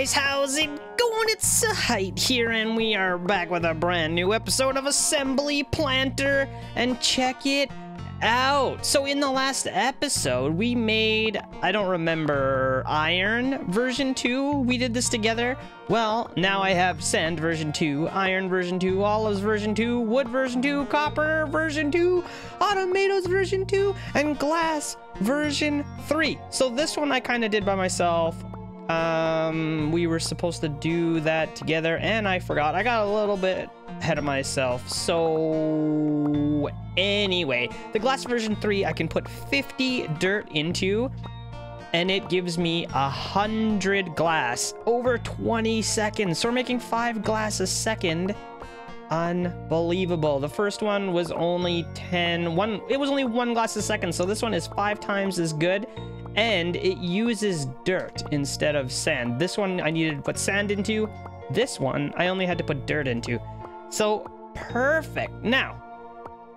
guys, how's it going? It's Zahait here, and we are back with a brand new episode of Assembly Planter, and check it out. So in the last episode, we made, I don't remember, iron version 2? We did this together? Well, now I have sand version 2, iron version 2, olives version 2, wood version 2, copper version 2, tomatoes version 2, and glass version 3. So this one I kind of did by myself. We were supposed to do that together, and I forgot. I got a little bit ahead of myself. So anyway, the glass version 3, I can put 50 dirt into, and it gives me 100 glass over 20 seconds. So we're making 5 glass a second. Unbelievable. The first one was only 1 glass a second, so this one is 5 times as good, and it uses dirt instead of sand. This one I needed to put sand into, this one I only had to put dirt into, so perfect. Now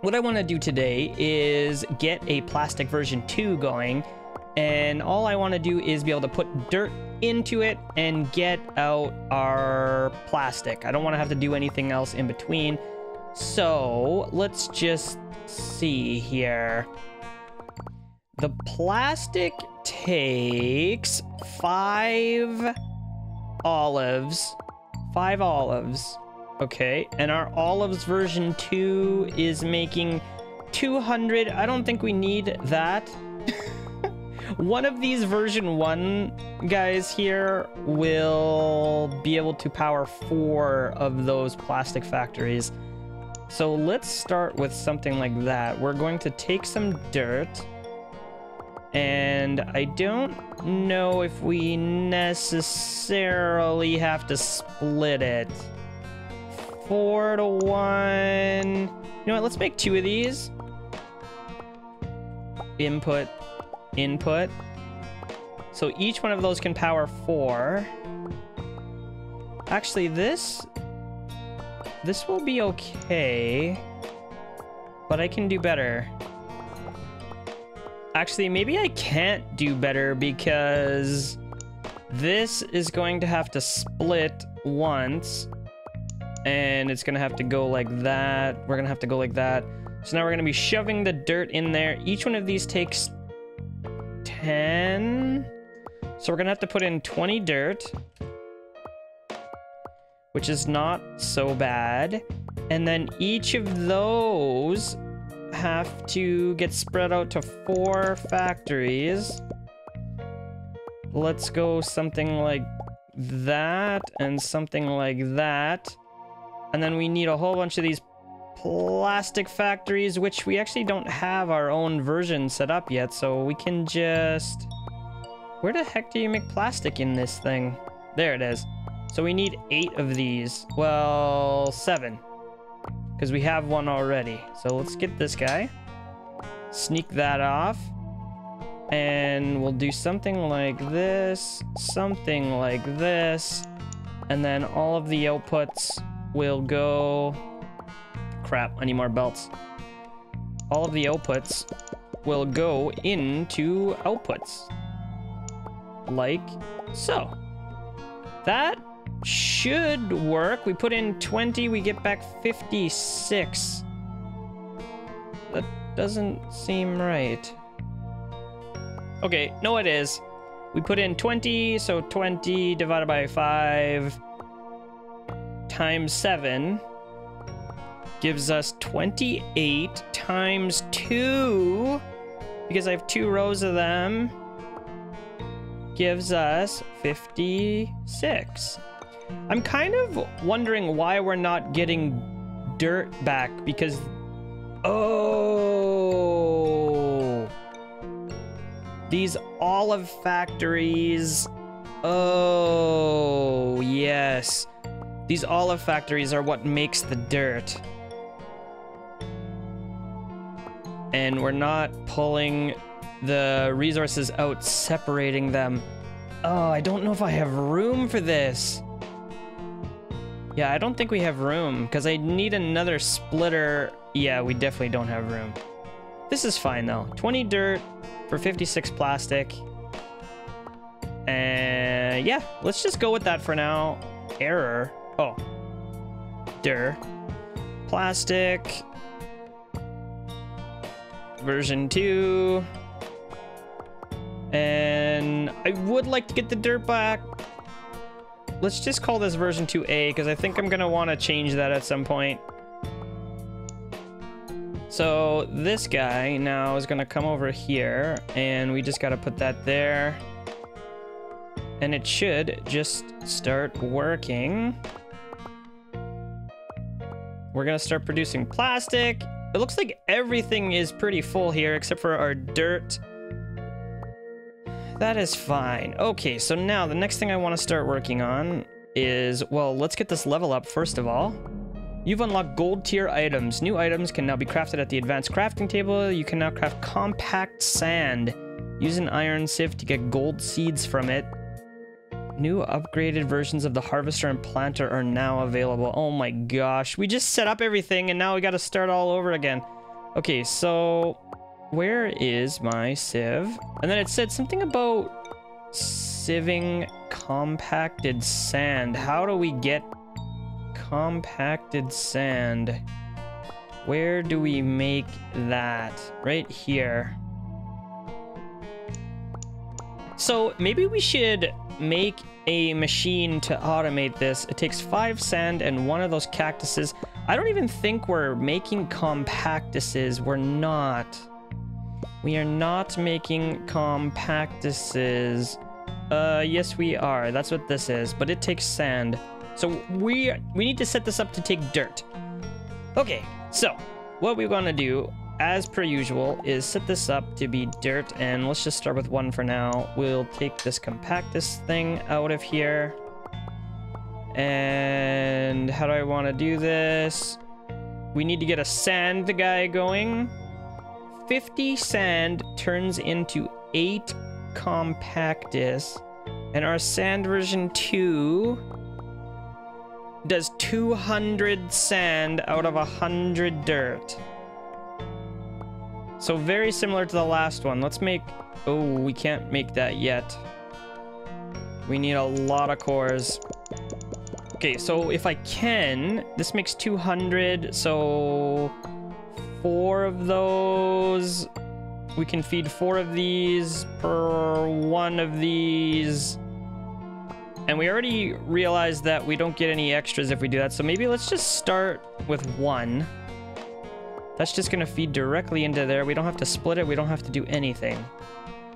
what I want to do today is get a plastic version 2 going, and all I want to do is be able to put dirt into it and get out our plastic. I don't want to have to do anything else in between. So let's just see here. The plastic takes 5 olives. Okay, and our olives version 2 is making 200. I don't think we need that. One of these version 1 guys here will be able to power 4 of those plastic factories. So let's start with something like that. We're going to take some dirt, and I don't know if we necessarily have to split it. 4 to 1. You know what? Let's make 2 of these. Input. Input. So each one of those can power 4. Actually, this will be okay, but I can do better. Actually, maybe I can't do better because this is going to have to split once, and it's gonna have to go like that. We're gonna have to go like that. So now we're gonna be shoving the dirt in there. Each one of these takes 10. So we're gonna have to put in 20 dirt, which is not so bad. And then each of those have to get spread out to 4 factories. Let's go something like that and something like that. And then we need a whole bunch of these plastic factories, which we actually don't have our own version set up yet, so we can just... Where the heck do you make plastic in this thing? There it is. So we need 8 of these. Well, 7. Because we have one already. So let's get this guy. Sneak that off. And we'll do something like this, something like this. And then all of the outputs will go... Crap, I need more belts. All of the outputs will go into outputs. Like so. That should work. We put in 20, we get back 56. That doesn't seem right. Okay, no it is. We put in 20, so 20 divided by 5 times 7 gives us 28 times 2, because I have 2 rows of them, gives us 56. I'm kind of wondering why we're not getting dirt back, because... Oh! These olive factories... Oh, yes. These olive factories are what makes the dirt. And we're not pulling the resources out, separating them. Oh, I don't know if I have room for this. Yeah, I don't think we have room, because I need another splitter. Yeah, we definitely don't have room. This is fine, though. 20 dirt for 56 plastic. And... Yeah, let's just go with that for now. Error. Oh. Der. Plastic. Version 2. And I would like to get the dirt back. Let's just call this version 2A, because I think I'm going to want to change that at some point. So this guy now is going to come over here, and we just got to put that there. And it should just start working. We're going to start producing plastic. It looks like everything is pretty full here, except for our dirt. That is fine. Okay, so now the next thing I want to start working on is, well, let's get this level up first of all. You've unlocked gold tier items. New items can now be crafted at the advanced crafting table. You can now craft compact sand. Use an iron sieve to get gold seeds from it. New upgraded versions of the harvester and planter are now available. Oh my gosh. We just set up everything and now we got to start all over again. Okay, so where is my sieve? And then it said something about sieving compacted sand. How do we get compacted sand? Where do we make that? Right here. So maybe we should make a machine to automate this. It takes 5 sand and 1 of those cactuses. I don't even think we're making compactuses. We're not. We are not making compactuses. Yes, we are. That's what this is, but it takes sand. So we need to set this up to take dirt. Okay, so what we want to do, as per usual, is set this up to be dirt, and let's just start with 1 for now. We'll take this compactus thing out of here. And how do I want to do this? We need to get a sand guy going. 50 sand turns into 8 compactus, and our sand version 2 does 200 sand out of 100 dirt. So very similar to the last one. Let's make... oh, we can't make that yet. We need a lot of cores. Okay, so if I can, this makes 200, so 4 of those. We can feed 4 of these per 1 of these. And we already realized that we don't get any extras if we do that. So maybe let's just start with 1. That's just going to feed directly into there. We don't have to split it. We don't have to do anything.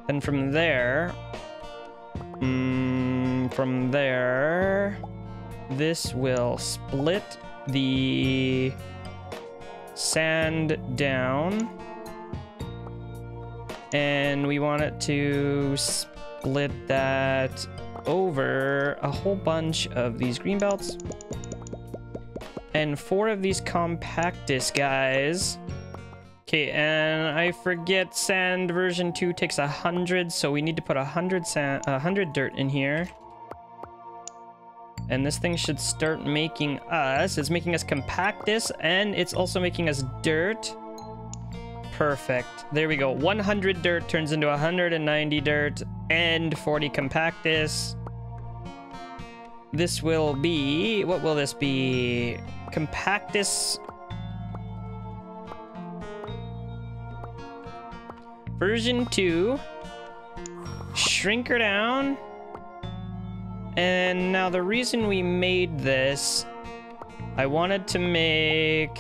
Then from there... from there... this will split the sand down. And we want it to split that over a whole bunch of these green belts, and 4 of these compactus guys. Okay, and I forget sand version 2 takes 100, so we need to put 100 dirt in here, and this thing should start making us... it's making us compactus, and it's also making us dirt. Perfect. There we go. 100 dirt turns into 190 dirt and 40 compactus. This will be... what will this be? Compactus version 2. Shrink her down. And now the reason we made this, I wanted to make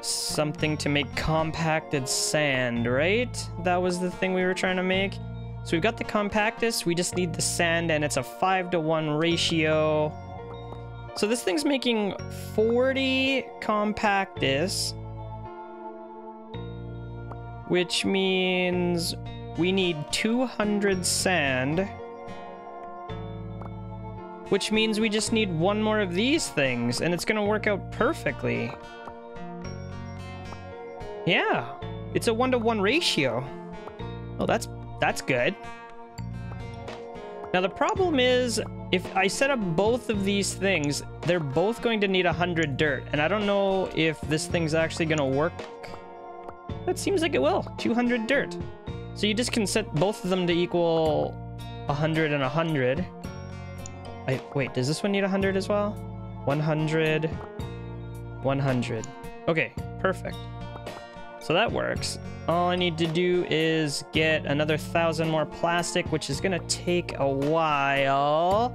something to make compacted sand, right? That was the thing we were trying to make. So we've got the compactus, we just need the sand, and it's a 5-to-1 ratio. So this thing's making 40 compactus, which means we need 200 sand, which means we just need 1 more of these things, and it's gonna work out perfectly. Yeah, it's a 1-to-1 ratio. Oh, that's good. Now the problem is, if I set up both of these things, they're both going to need 100 dirt, and I don't know if this thing's actually gonna work. That seems like it will. 200 dirt. So you just can set both of them to equal 100 and 100. Wait, does this one need 100 as well? 100, 100. Okay, perfect. So that works. All I need to do is get another 1,000 more plastic, which is gonna take a while.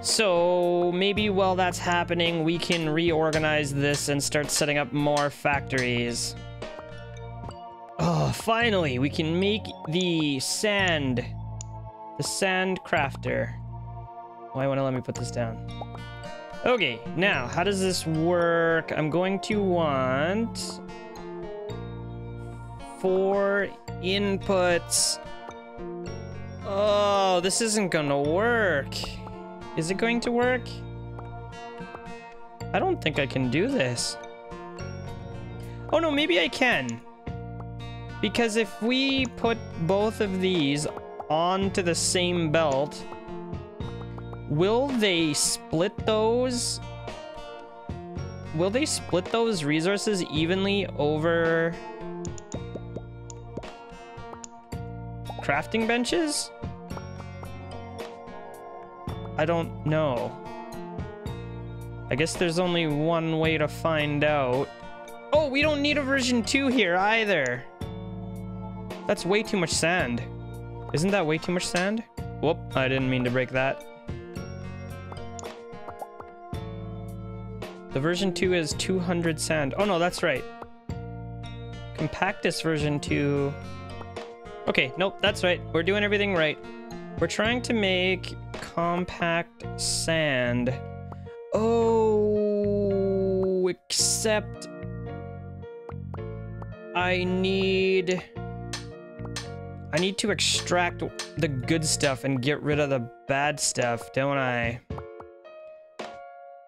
So maybe while that's happening, we can reorganize this and start setting up more factories. Oh, finally, we can make the sand crafter. Why won't it let me put this down? Okay, now, how does this work? I'm going to want 4 inputs. Oh, this isn't gonna work. Is it going to work? I don't think I can do this. Oh no, maybe I can. Because if we put both of these onto the same belt, will they split those? Will they split those resources evenly over crafting benches? I don't know. I guess there's only one way to find out. Oh, we don't need a version 2 here either. That's way too much sand. Isn't that way too much sand? Whoop, I didn't mean to break that. The version 2 is 200 sand. Oh no, that's right. Compactus version 2. Okay, nope, that's right. We're doing everything right. We're trying to make compact sand. Oh, except I need to extract the good stuff and get rid of the bad stuff, don't I?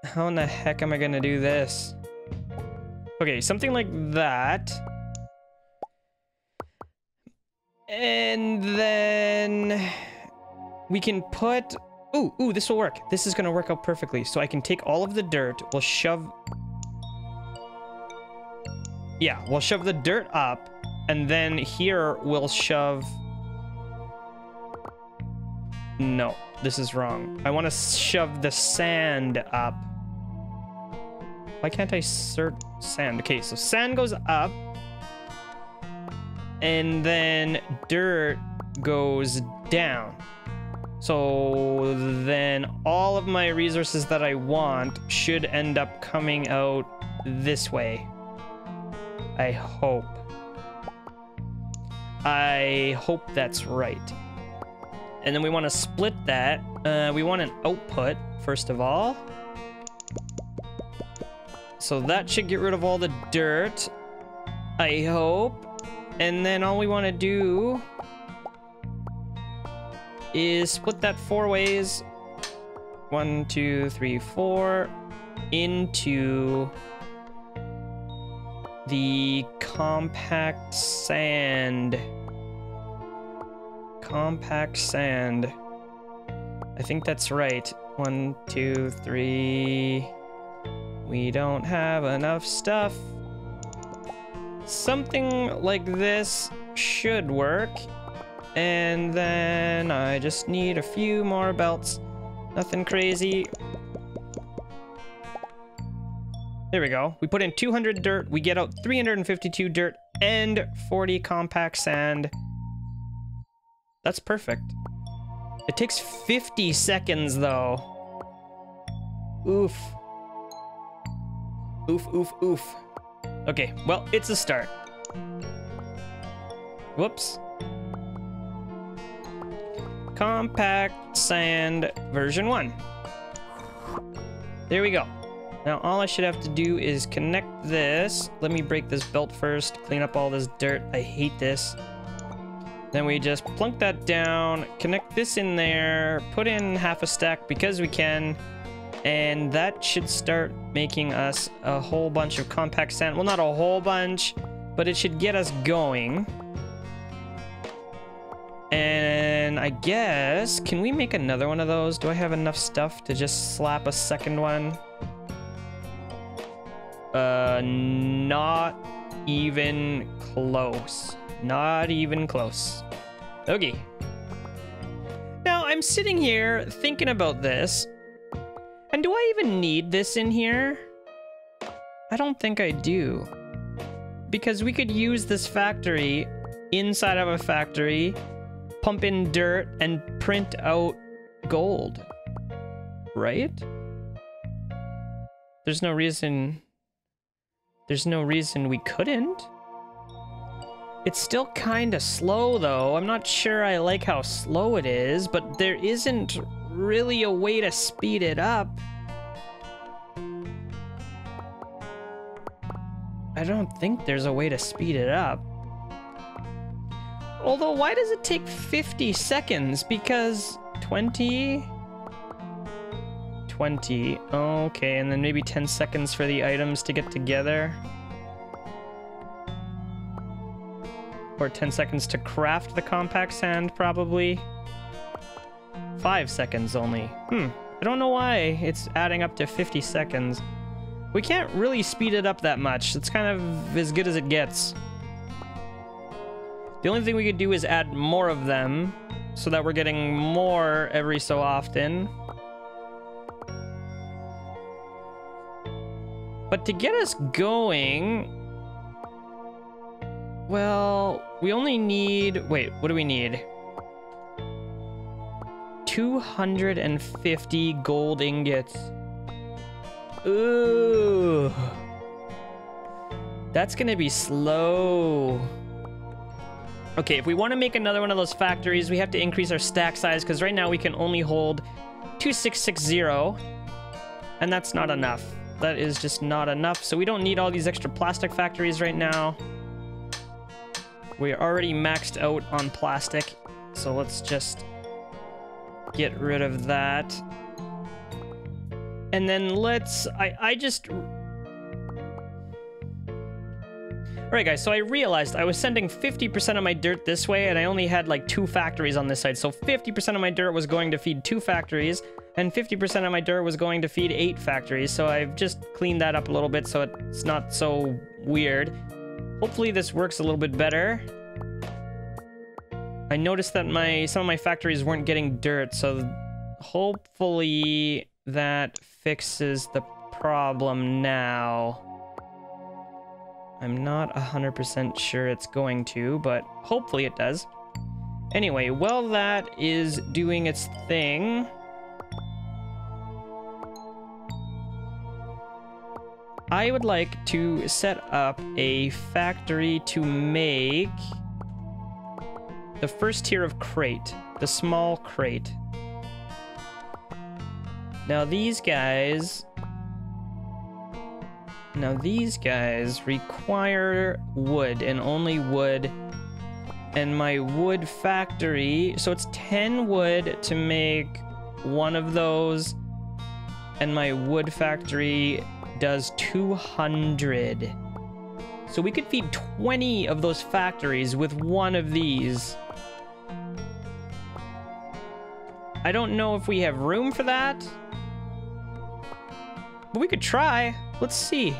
How in the heck am I gonna do this? Okay, something like that. And then we can put... Ooh, this will work. This is gonna work out perfectly. So I can take all of the dirt, we'll shove... Yeah, we'll shove the dirt up, and then here we'll shove... No, this is wrong. I want to shove the sand up. Why can't I insert sand? Okay, so sand goes up. And then dirt goes down. So then all of my resources that I want should end up coming out this way. I hope. I hope that's right. And then we want to split that. We want an output, first of all. So that should get rid of all the dirt, I hope. And then all we want to do is split that 4 ways. 1, 2, 3, 4 into the compact sand. Compact sand. I think that's right. 1, 2, 3. We don't have enough stuff. Something like this should work. And then I just need a few more belts. Nothing crazy. There we go. We put in 200 dirt. We get out 352 dirt and 40 compact sand. That's perfect. It takes 50 seconds, though. Oof. Oof, oof, oof. Okay, well, it's a start. Whoops. Compact sand version 1. There we go. Now, all I should have to do is connect this. Let me break this belt first, clean up all this dirt. I hate this. Then we just plunk that down, connect this in there, put in half a stack because we can, and that should start making us a whole bunch of compact sand. Well, not a whole bunch, but it should get us going. And I guess, can we make another one of those? Do I have enough stuff to just slap a second one? Not even close. Not even close. Okay. Now, I'm sitting here thinking about this. And do I even need this in here? I don't think I do. Because we could use this factory inside of a factory, pump in dirt, and print out gold. Right? There's no reason... There's no reason we couldn't. It's still kind of slow, though. I'm not sure I like how slow it is, but there isn't really a way to speed it up. I don't think there's a way to speed it up. Although, why does it take 50 seconds? Because 20... 20. Okay, and then maybe 10 seconds for the items to get together. Or 10 seconds to craft the compact sand, probably. 5 seconds only. I don't know why it's adding up to 50 seconds. We can't really speed it up that much. It's kind of as good as it gets. The only thing we could do is add more of them so that we're getting more every so often. But to get us going, well, we only need, wait, what do we need? 250 gold ingots. Ooh. That's gonna be slow. Okay, if we want to make another one of those factories, we have to increase our stack size, because right now we can only hold 2660, and that's not enough. That is just not enough. So we don't need all these extra plastic factories right now. We're already maxed out on plastic. So let's just get rid of that. And then let's... Alright guys, so I realized I was sending 50% of my dirt this way, and I only had like 2 factories on this side. So 50% of my dirt was going to feed 2 factories, and 50% of my dirt was going to feed 8 factories. So I've just cleaned that up a little bit so it's not so weird. Hopefully this works a little bit better. I noticed that some of my factories weren't getting dirt, so hopefully that fixes the problem now. I'm not 100% sure it's going to, but hopefully it does. Anyway, well, that is doing its thing. I would like to set up a factory to make the first tier of crate, the small crate. Now these guys require wood, and only wood, and my wood factory, so it's 10 wood to make one of those, and my wood factory does 200. So we could feed 20 of those factories with one of these. I don't know if we have room for that, but we could try. Let's see.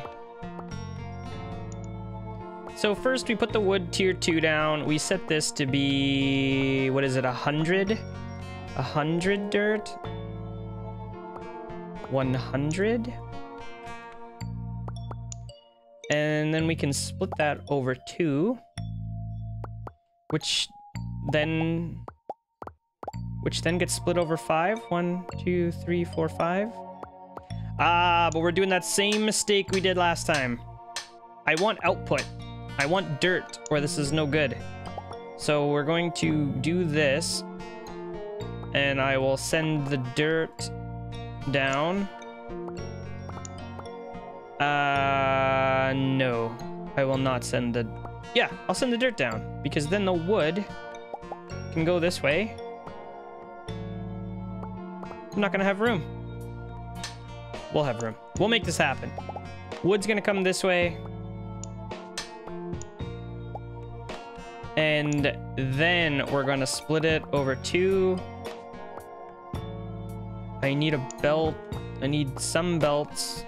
So first we put the wood tier 2 down. We set this to be, what is it, 100? 100 dirt? 100? And then we can split that over 2. Which then gets split over 5. 1, 2, 3, 4, 5. Ah, but we're doing that same mistake we did last time. I want output. I want dirt, or this is no good. So we're going to do this. And I will send the dirt down. No. I will not send the... Yeah, I'll send the dirt down. Because then the wood can go this way. I'm not going to have room. We'll have room. We'll make this happen. Wood's gonna come this way. And then we're gonna split it over 2. I need a belt. I need some belts.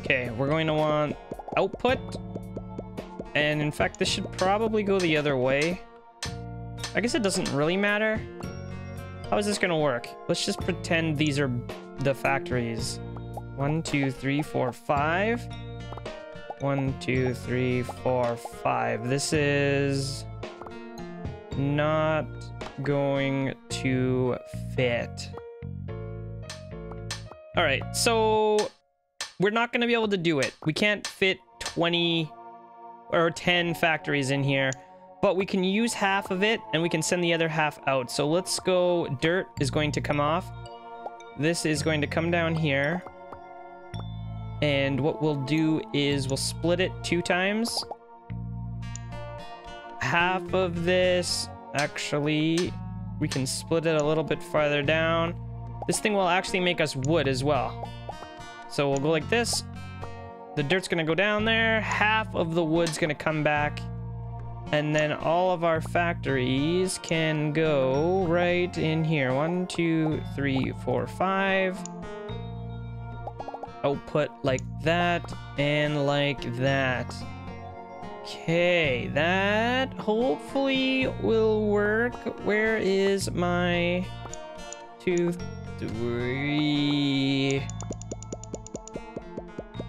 Okay, we're going to want output. And in fact, this should probably go the other way. I guess it doesn't really matter. How is this gonna work? Let's just pretend these are the factories. 1, 2, 3, 4, 5. 1, 2, 3, 4, 5. This is not going to fit. All right, so we're not gonna be able to do it. We can't fit 20 or 10 factories in here, but we can use half of it and we can send the other half out. So let's go, dirt is going to come off. This is going to come down here. And what we'll do is we'll split it 2 times. Half of this, actually, we can split it a little bit farther down. This thing will actually make us wood as well. So we'll go like this. The dirt's gonna go down there. Half of the wood's gonna come back. And then all of our factories can go right in here. 1, 2, 3, 4, 5. Output like that and like that. Okay, that hopefully will work. Where is my 2, 3?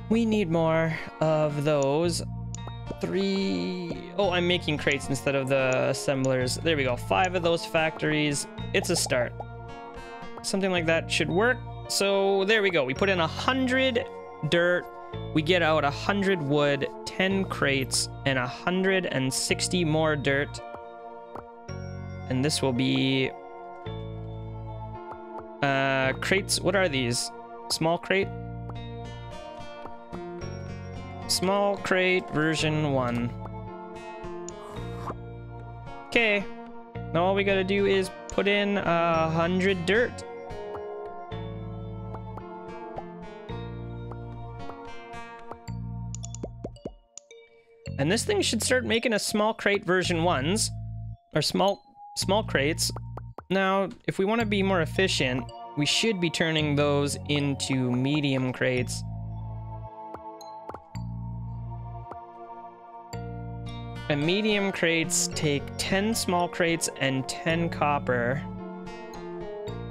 We need more of those. 3. Oh, I'm making crates instead of the assemblers. There we go. 5 of those factories. It's a start. Something like that should work. So there we go. We put in 100 dirt. We get out 100 wood, 10 crates, and 160 more dirt. And this will be crates. What are these? Small crate? Small crate version 1. Okay, now all we gotta do is put in 100 dirt. And this thing should start making a small crate version 1s, or small crates. Now, if we want to be more efficient, we should be turning those into medium crates. And medium crates take 10 small crates and 10 copper.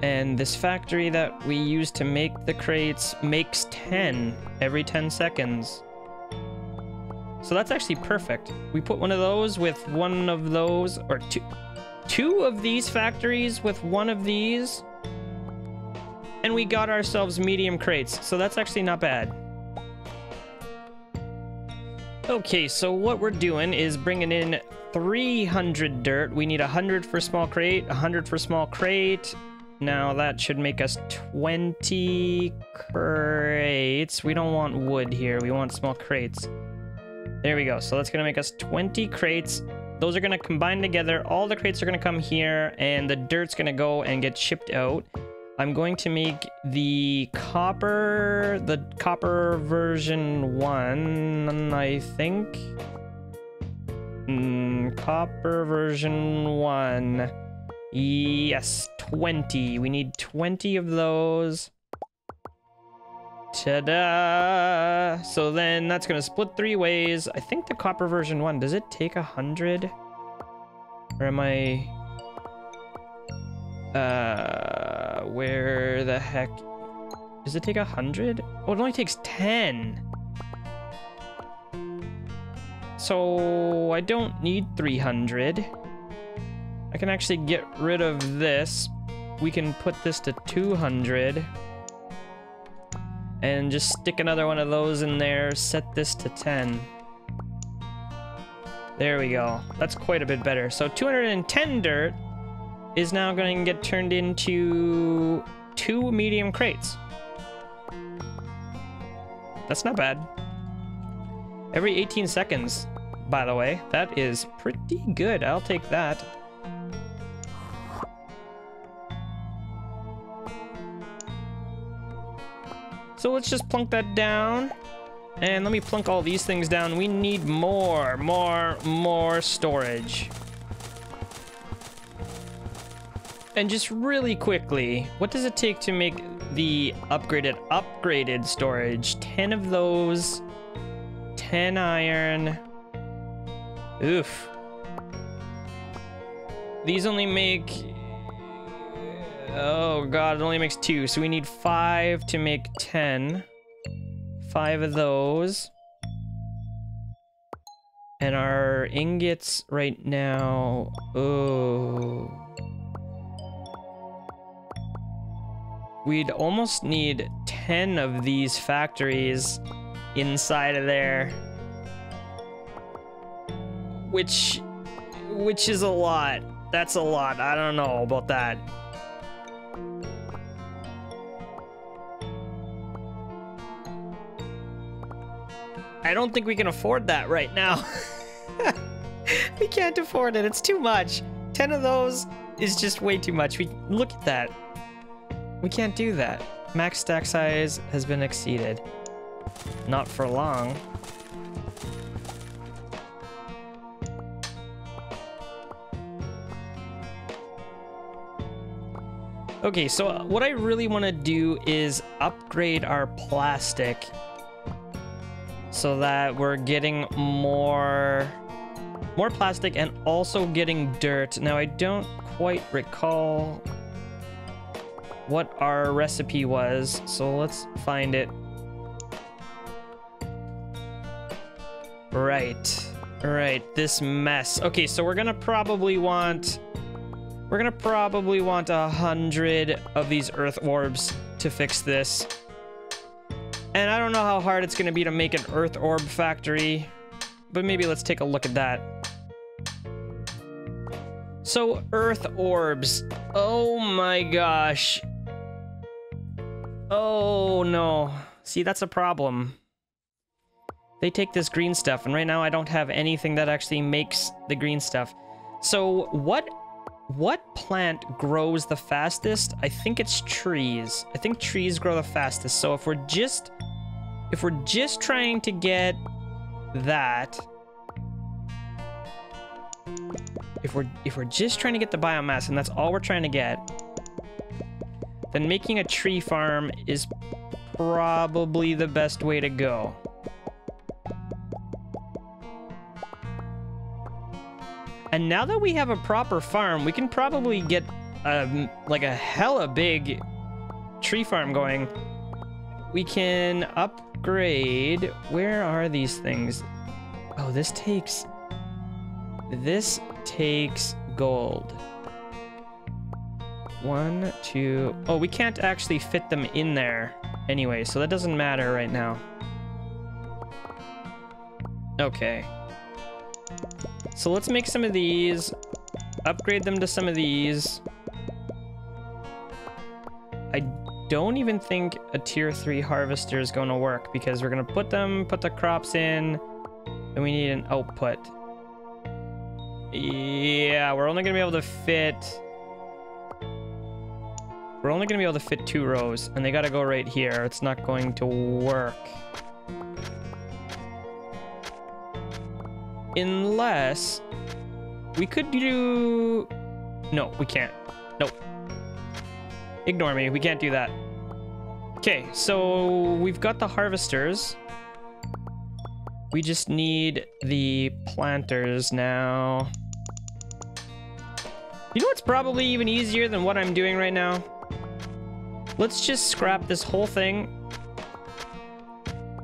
And this factory that we use to make the crates makes 10 every 10 seconds. So that's actually perfect. We put one of those with one of those, or two of these factories with one of these. And we got ourselves medium crates. So that's actually not bad. Okay, so what we're doing is bringing in 300 dirt. We need 100 for small crate, 100 for small crate. Now that should make us 20 crates. We don't want wood here. We want small crates. There we go. So that's going to make us 20 crates. Those are going to combine together. All the crates are going to come here, and the dirt's going to go and get shipped out. I'm going to make the copper version 1, I think. Copper version 1. Yes, 20. We need 20 of those. Ta-da! So then that's going to split 3 ways. I think the copper version 1, does it take 100? Or am I... where the heck does it take 100? Oh, it only takes 10. So I don't need 300. I can actually get rid of this. We can put this to 200 and just stick another one of those in there. Set this to 10. There we go. That's quite a bit better. So 210 dirt is now going to get turned into 2 medium crates. That's not bad. Every 18 seconds, by the way. That is pretty good. I'll take that. So let's just plunk that down. And let me plunk all these things down. We need more storage. And just really quickly, what does it take to make the upgraded storage? 10 of those, 10 iron, Oof. These only make... Oh god, it only makes 2. So we need 5 to make 10. 5 of those. And our ingots right now... Oh... We'd almost need 10 of these factories inside of there. Which is a lot. That's a lot. I don't know about that. I don't think we can afford that right now. We can't afford it. It's too much. 10 of those is just way too much. We look at that. We can't do that. Max stack size has been exceeded. Not for long. Okay, so what I really want to do is upgrade our plastic so that we're getting more plastic and also getting dirt. Now, I don't quite recall what our recipe was, so let's find it. Right, this mess. Okay, so we're gonna probably want 100 of these earth orbs to fix this, and I don't know how hard it's gonna be to make an earth orb factory, but maybe let's take a look at that. So earth orbs, oh my gosh. Oh no. See, that's a problem. They take this green stuff, and right now I don't have anything that actually makes the green stuff. So what plant grows the fastest? I think it's trees. I think trees grow the fastest. So if we're just trying to get that, if we're just trying to get the biomass, and that's all we're trying to get, then making a tree farm is probably the best way to go. And now that we have a proper farm, we can probably get like a hella big tree farm going. We can upgrade. Where are these things? Oh, this takes gold. 1, 2. Oh, we can't actually fit them in there anyway, so that doesn't matter right now. Okay. So let's make some of these, upgrade them to some of these. I don't even think a tier 3 harvester is going to work, because we're going to put the crops in, and we need an output. Yeah, we're only going to be able to fit 2 rows, and they got to go right here. It's not going to work. Unless we could do... No, we can't. Nope. Ignore me. We can't do that. Okay, so we've got the harvesters. We just need the planters now. You know what's probably even easier than what I'm doing right now? Let's just scrap this whole thing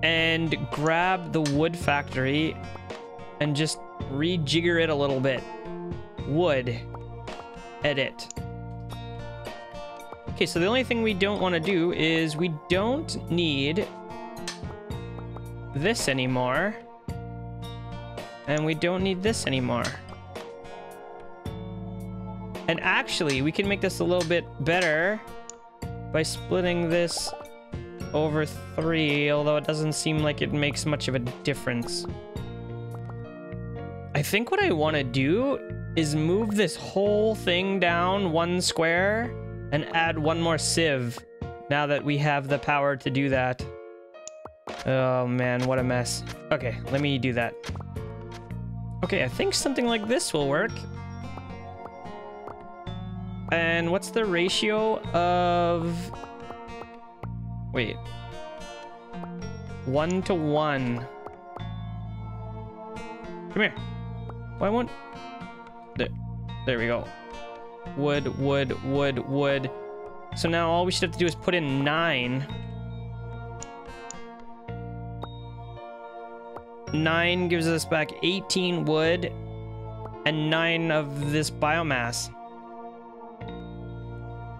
and grab the wood factory and just rejigger it a little bit. Wood. Edit. Okay, so the only thing we don't want to do is we don't need this anymore. And we don't need this anymore. And actually, we can make this a little bit better by splitting this over 3, although it doesn't seem like it makes much of a difference. I think what I want to do is move this whole thing down 1 square and add 1 more sieve, now that we have the power to do that. Oh man, what a mess. Okay, let me do that. Okay, I think something like this will work. And what's the ratio of... Wait. 1 to 1. Come here. Why won't... There we go. Wood, wood, wood, wood. So now all we should have to do is put in 9 gives us back 18 wood and 9 of this biomass.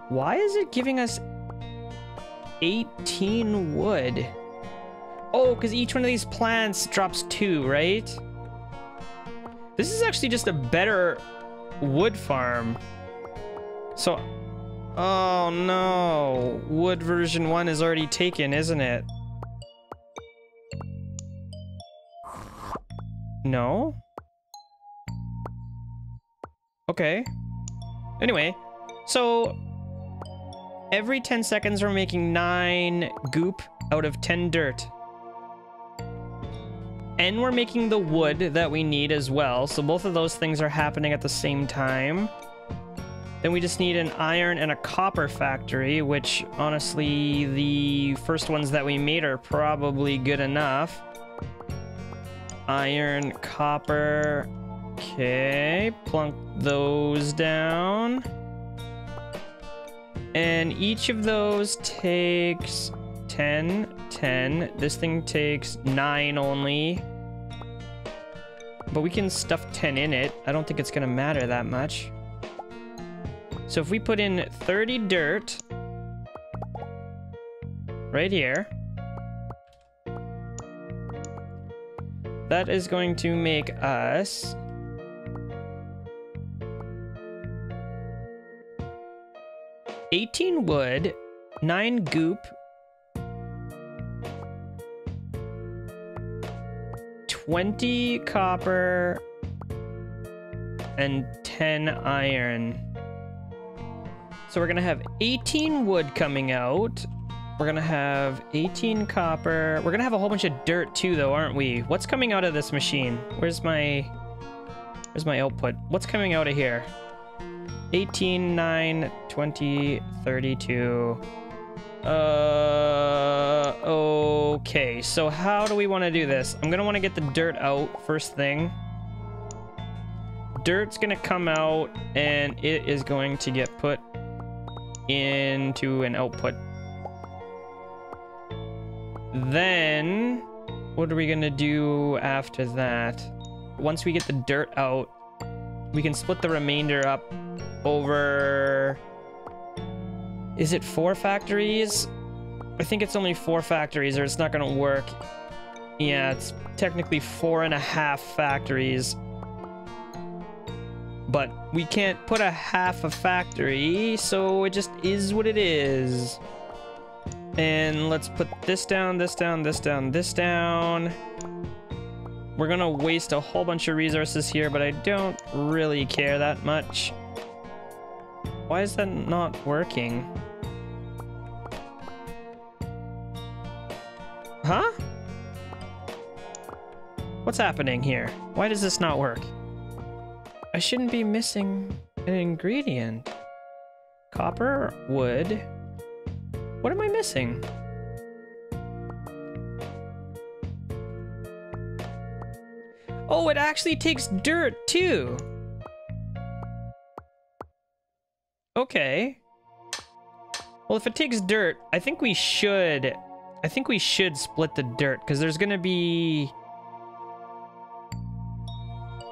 Why is it giving us 18 wood? Oh, because each one of these plants drops 2, right? This is actually just a better wood farm. So, oh no, wood version 1 is already taken, isn't it? No? Okay. Anyway, so every 10 seconds we're making 9 goop out of 10 dirt. And we're making the wood that we need as well. So both of those things are happening at the same time. Then we just need an iron and a copper factory, which honestly, the first ones that we made are probably good enough. Iron, copper. Okay, plunk those down. And each of those takes 10, 10. This thing takes 9 only. But we can stuff 10 in it. I don't think it's gonna matter that much. So if we put in 30 dirt right here, that is going to make us 18 wood, 9 goop, 20 copper, and 10 iron. So we're gonna have 18 wood coming out. We're gonna have 18 copper. We're gonna have a whole bunch of dirt too, though, aren't we? What's coming out of this machine? Where's my output? What's coming out of here? 18, 9, 20, 32. Okay, so how do we want to do this? I'm gonna want to get the dirt out first thing. Dirt's gonna come out and it is going to get put into an output. Then, what are we gonna do after that? Once we get the dirt out, we can split the remainder up over... Is it 4 factories? I think it's only 4 factories or it's not gonna work. Yeah, it's technically 4.5 factories. But we can't put a half a factory, so it just is what it is. And let's put this down, this down, this down, this down. We're gonna waste a whole bunch of resources here, but I don't really care that much. Why is that not working? Huh? What's happening here? Why does this not work? I shouldn't be missing an ingredient. Copper, wood. What am I missing? Oh, it actually takes dirt too. Okay. Well, if it takes dirt, I think we should split the dirt because there's gonna be...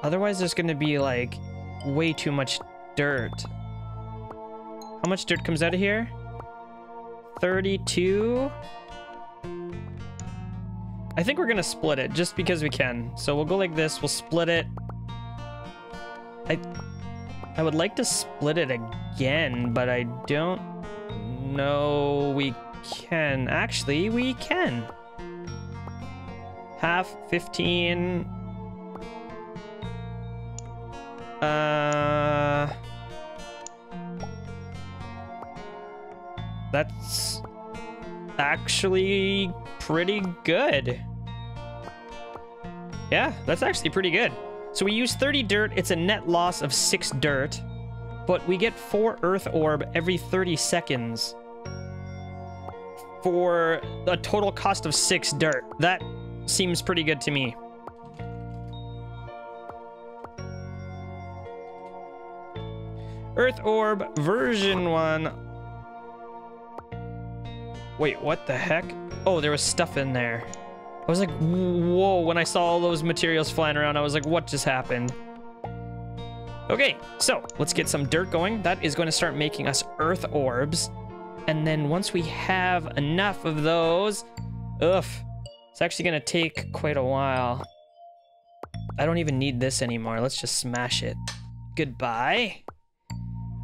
Otherwise, there's gonna be like way too much dirt. How much dirt comes out of here? 32. I think we're gonna split it just because we can. So we'll go like this, we'll split it. I would like to split it again, but I don't know we can. Actually, we can. Half, 15. That's actually pretty good. Yeah, that's actually pretty good. So we use 30 dirt. It's a net loss of 6 dirt, but we get 4 earth orb every 30 seconds for a total cost of 6 dirt. That seems pretty good to me. Earth Orb version 1. Wait, what the heck? Oh, there was stuff in there. I was like, whoa, when I saw all those materials flying around, I was like, what just happened? Okay, so let's get some dirt going. That is going to start making us earth orbs. And then once we have enough of those, oof, it's actually going to take quite a while. I don't even need this anymore. Let's just smash it. Goodbye.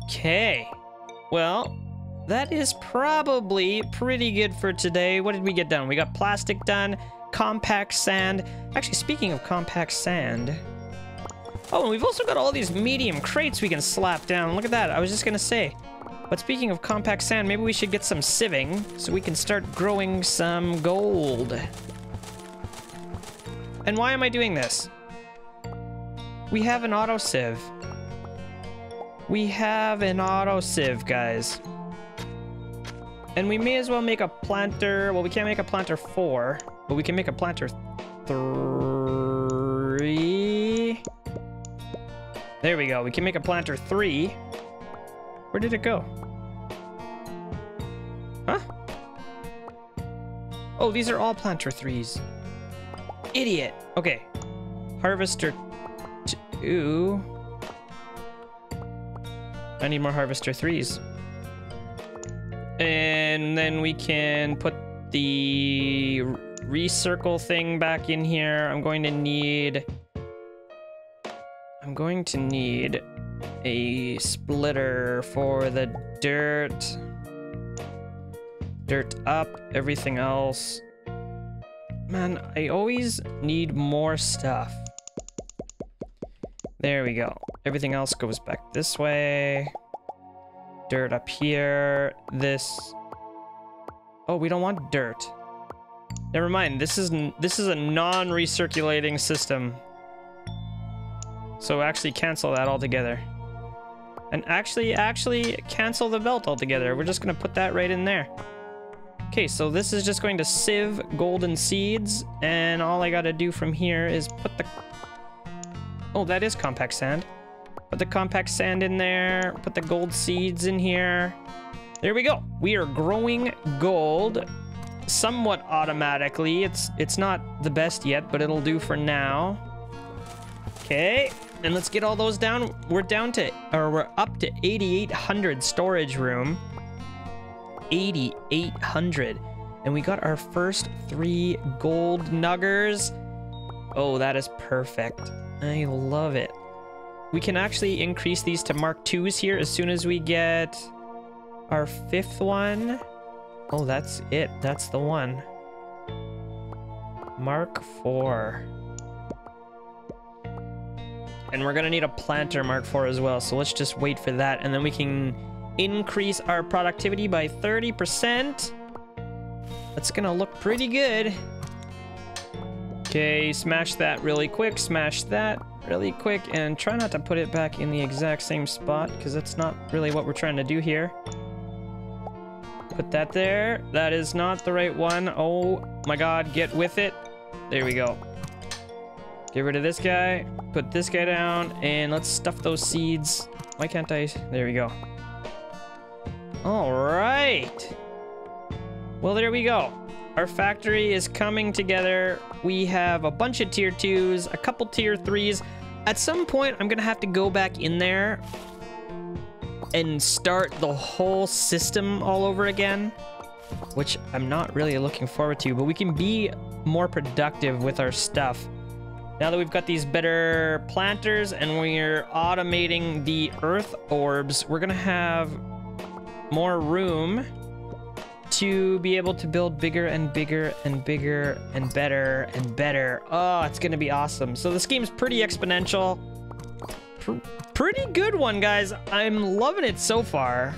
Okay. Well, that is probably pretty good for today. What did we get done? We got plastic done, compact sand. Actually, speaking of compact sand... oh, and we've also got all these medium crates we can slap down. Look at that. I was just going to say. But speaking of compact sand, maybe we should get some sieving so we can start growing some gold. And why am I doing this? We have an auto sieve. We have an auto sieve, guys. And we may as well make a planter. Well, we can't make a planter 4, but we can make a planter 3. There we go. We can make a planter 3. Where did it go? Huh? Oh, these are all planter 3s. Idiot. Okay. Harvester 2. I need more harvester 3s. And then we can put the recircle thing back in here. I'm going to need a splitter for the dirt. Dirt up, everything else. Man, I always need more stuff. There we go. Everything else goes back this way. Dirt up here. This. Oh, we don't want dirt. Never mind. This is a non-recirculating system. So actually cancel that altogether. And actually cancel the belt altogether. We're just going to put that right in there. Okay, so this is just going to sieve golden seeds, and all I got to do from here is put the... oh, that is compact sand. Put the compact sand in there. Put the gold seeds in here. There we go. We are growing gold somewhat automatically. It's not the best yet, but it'll do for now. Okay, and let's get all those down. We're up to 8,800 storage room. 8,800. And we got our first 3 gold nuggers. Oh, that is perfect. I love it. We can actually increase these to Mark 2s here as soon as we get our 5th one. Oh, that's it. That's the one. Mark 4. And we're going to need a planter Mark 4 as well. So let's just wait for that. And then we can increase our productivity by 30%. That's going to look pretty good. Okay, smash that really quick. Smash that really quick, and try not to put it back in the exact same spot, because that's not really what we're trying to do here. Put that there. That is not the right one. Oh my god, get with it. There we go. Get rid of this guy. Put this guy down, and let's stuff those seeds. Why can't I? There we go. All right. Well, there we go. Our factory is coming together. We have a bunch of tier 2s, a couple tier 3s. At some point, I'm going to have to go back in there and start the whole system all over again, which I'm not really looking forward to, but we can be more productive with our stuff. Now that we've got these better planters and we're automating the earth orbs, we're going to have more room to be able to build bigger and bigger and bigger and better and better. Oh, it's gonna be awesome. So the scheme's pretty exponential. Pretty good one, guys. I'm loving it so far.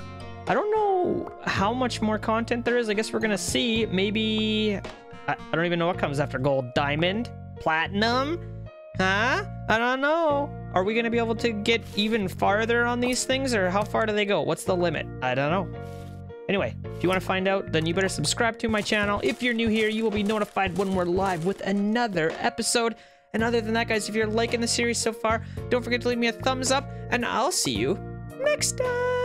I don't know how much more content there is. I guess we're gonna see. Maybe I don't even know what comes after gold. Diamond, platinum, huh? I don't know. Are we gonna be able to get even farther on these things, or how far do they go? What's the limit? I don't know. Anyway, if you want to find out, then you better subscribe to my channel. If you're new here, you will be notified when we're live with another episode. And other than that, guys, if you're liking the series so far, don't forget to leave me a thumbs up, and I'll see you next time.